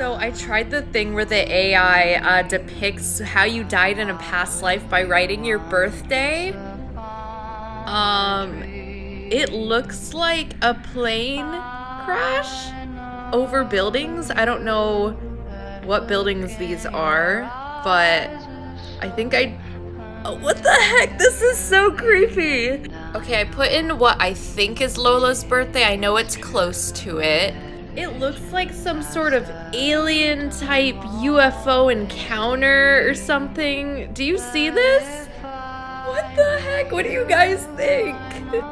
So I tried the thing where the AI depicts how you died in a past life by writing your birthday. It looks like a plane crash over buildings. I don't know what buildings these are, but I think oh, what the heck? This is so creepy. Okay, I put in what I think is Lola's birthday. I know it's close to it. It looks like some sort of alien type UFO encounter or something. Do you see this? What the heck? What do you guys think?